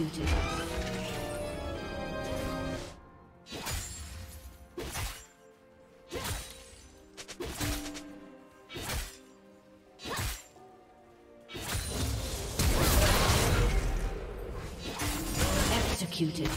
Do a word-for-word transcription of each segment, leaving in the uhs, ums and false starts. executed. Executed.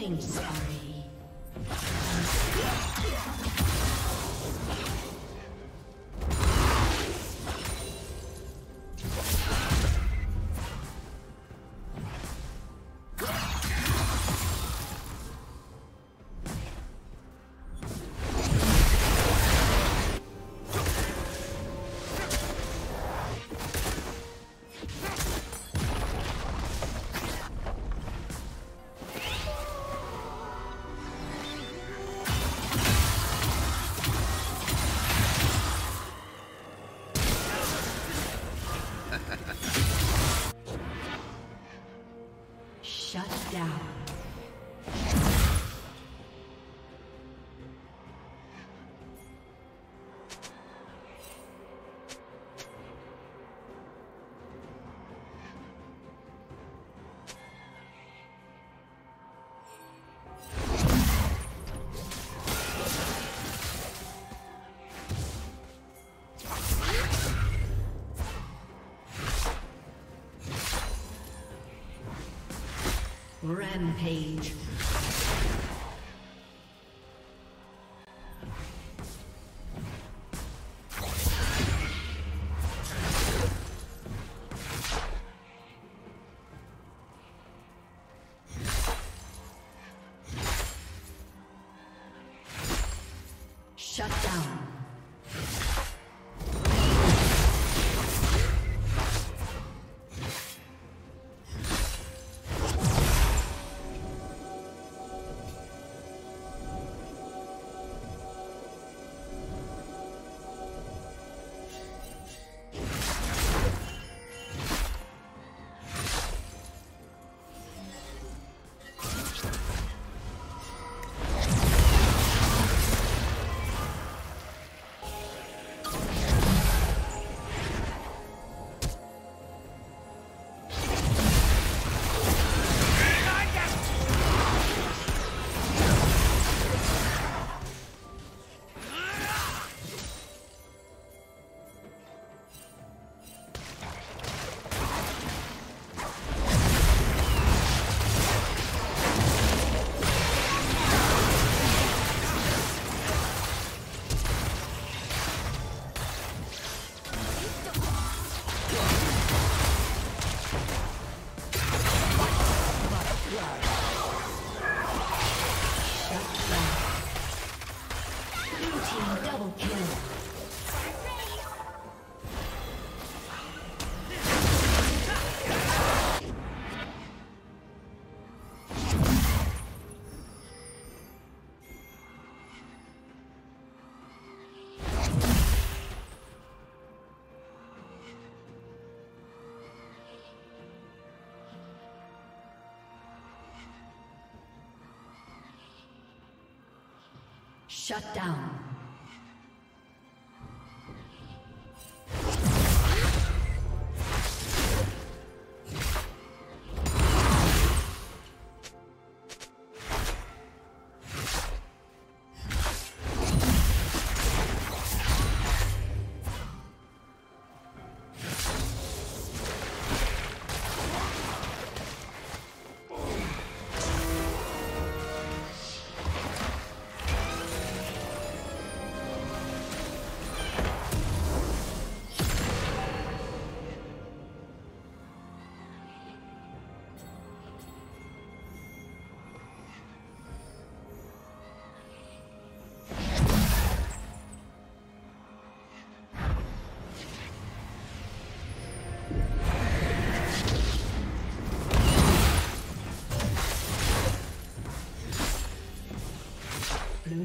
I'm sorry. Rampage. Shut down. Shut down. Blue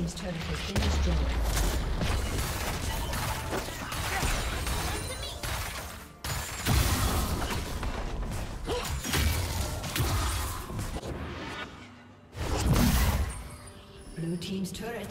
team's turret has been destroyed. Blue team's turret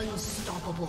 Unstoppable.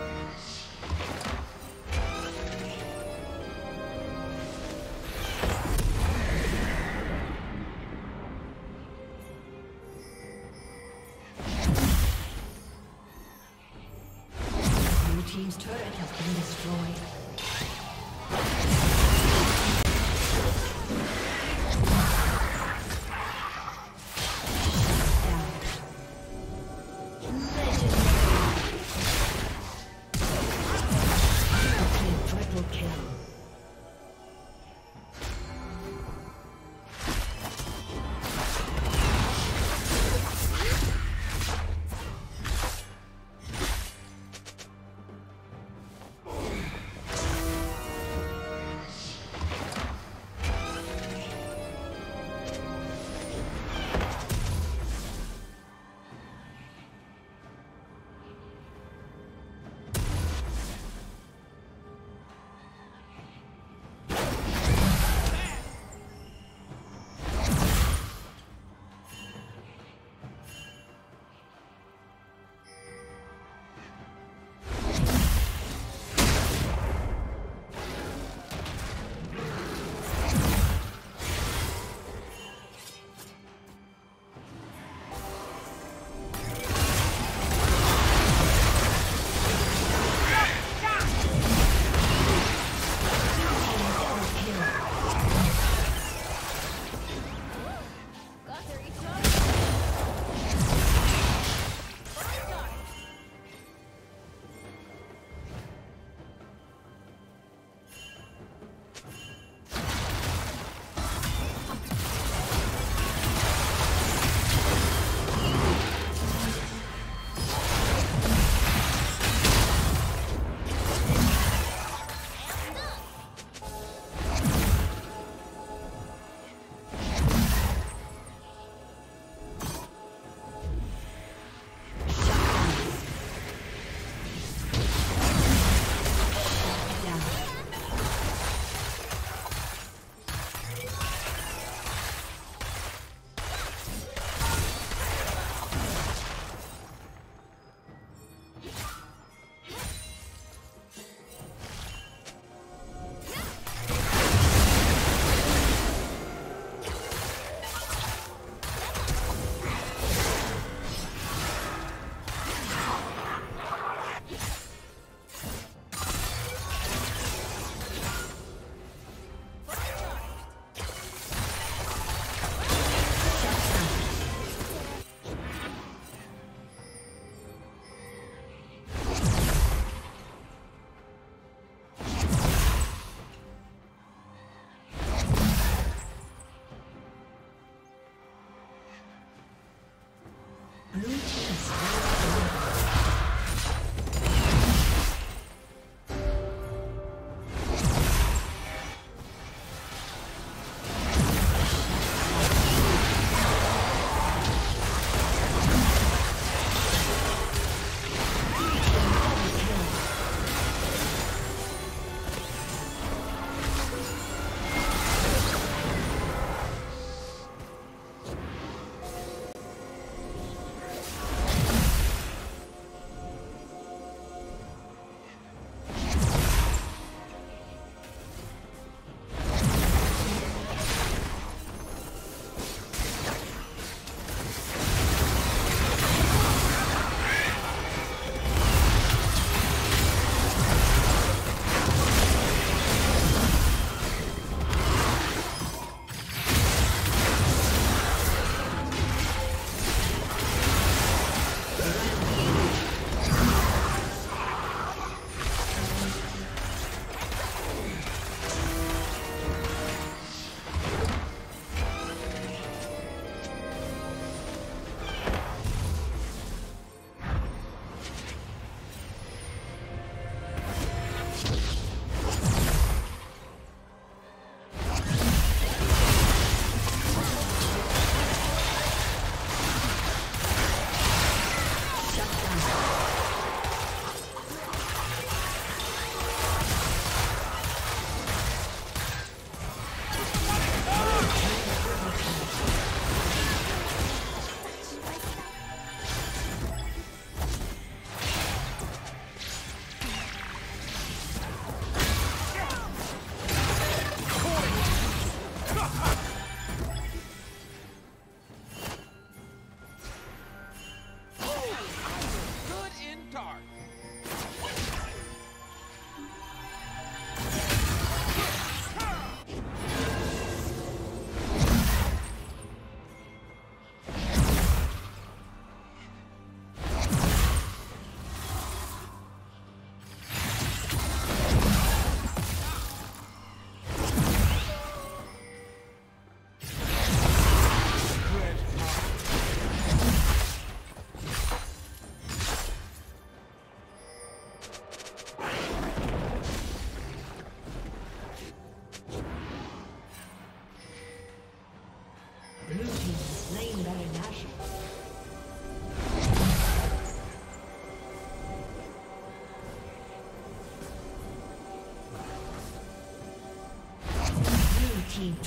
Team's turret has been destroyed. Triple kill.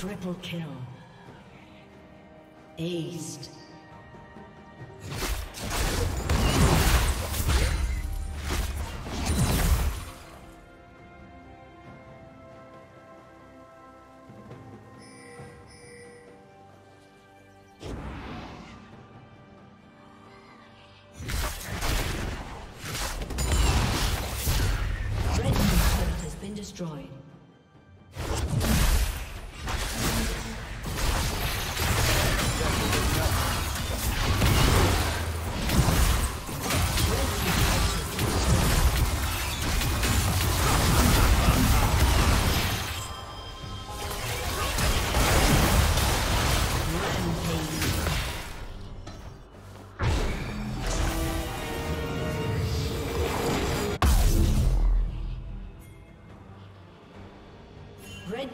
Triple kill. Aced. Destroyed. Red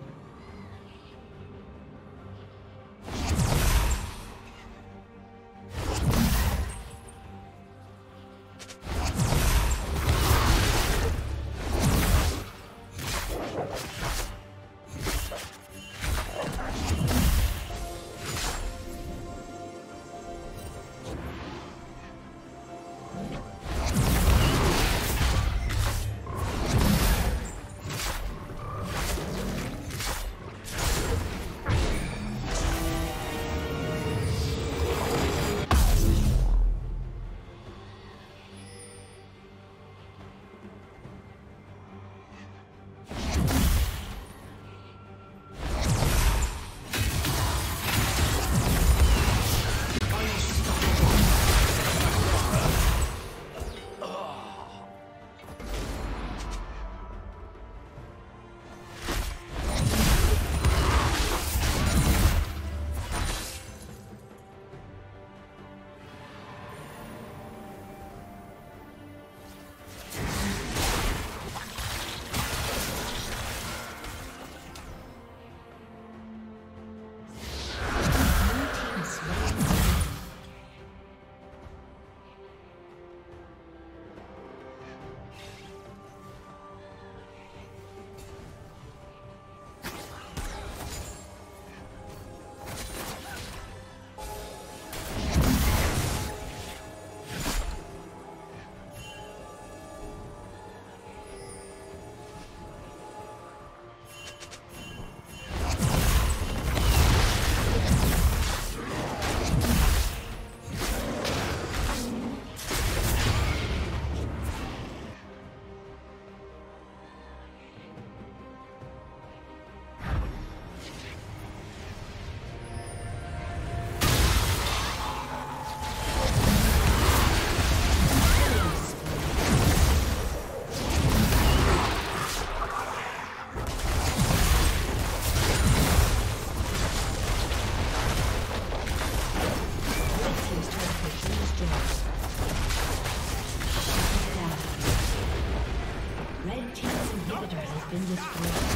Been destroyed.